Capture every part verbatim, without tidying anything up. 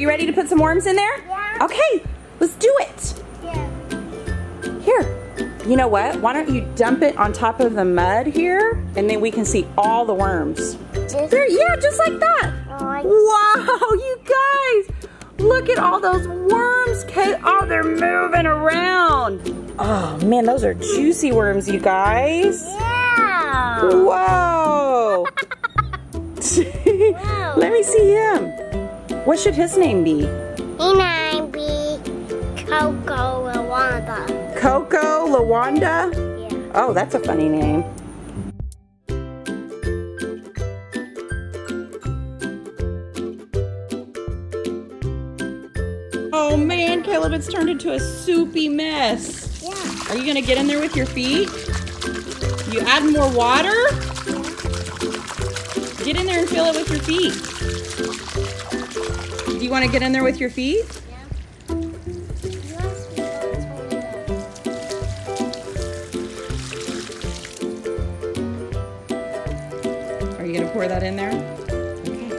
you ready to put some worms in there? Yeah. Okay, let's do it. Yeah. Here, you know what? Why don't you dump it on top of the mud here, and then we can see all the worms. There, yeah, just like that. Oh, wow, you guys. Look at all those worms, Kate. Oh, they're moving around. Oh, man, those are juicy worms, you guys. Yeah. Whoa. Wow. Let me see him. What should his name be? His name be Coco Lawanda. Coco Lawanda? Yeah. Oh, that's a funny name. Oh man, Caleb, it's turned into a soupy mess. Yeah. Are you gonna get in there with your feet? You add more water? Yeah. Get in there and fill it with your feet. Do you wanna get in there with your feet? Yeah. Are you gonna pour that in there? Okay.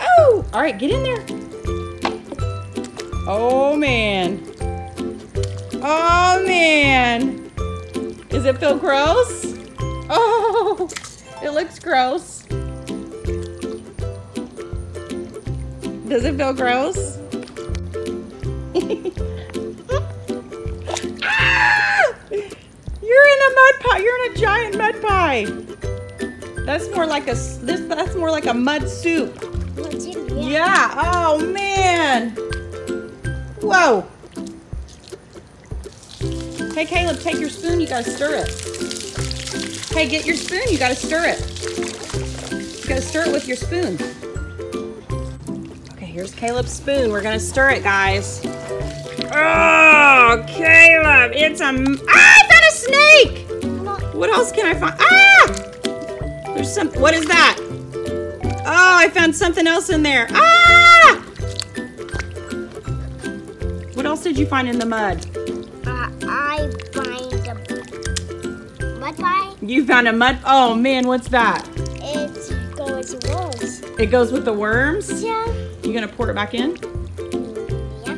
Oh, all right, get in there. Oh man. Oh man. Does it feel gross? Oh, it looks gross. Does it feel gross? Ah! You're in a mud pie. You're in a giant mud pie. That's more like a this that's more like a mud soup. Yeah. Oh man. Whoa! Hey Caleb, take your spoon, you gotta stir it. Hey, get your spoon, you gotta stir it. You gotta stir it with your spoon. Okay, here's Caleb's spoon. We're gonna stir it, guys. Oh, Caleb, it's a... Ah, I found a snake! What else can I find? Ah! There's some... What is that? Oh, I found something else in there. Ah! What else did you find in the mud? Uh, I find a mud pie. You found a mud? Oh man, what's that? It goes with worms. It goes with the worms? Yeah. You gonna pour it back in? Yeah.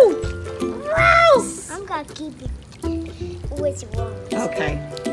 Ew! Gross! I'm gonna keep it with worms. Okay.